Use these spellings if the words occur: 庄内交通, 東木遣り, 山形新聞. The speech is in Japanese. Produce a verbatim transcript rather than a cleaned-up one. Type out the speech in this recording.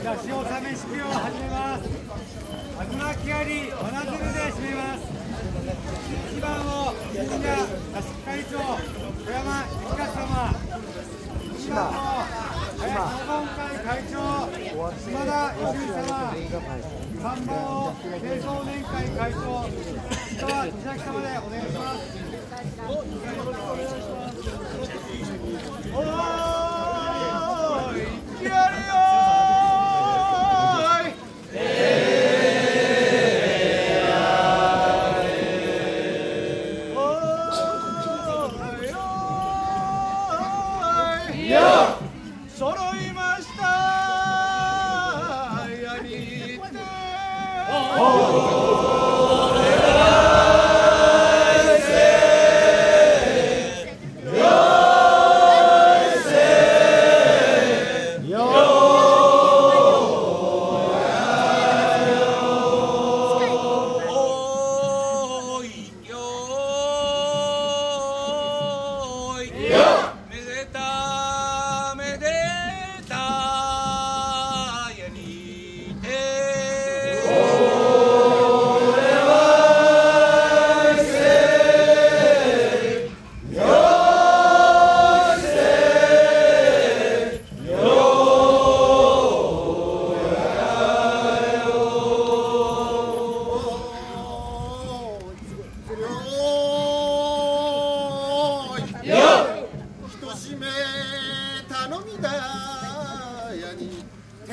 出し納め式を始めます。東木あり真鶴で締めます。いちばんをみんな出し係長小山幸勝様、にばんを林本会会長島田由紀様、さんばんを青少年会会長石川千崎様でお願いします。一つ目頼みだやにて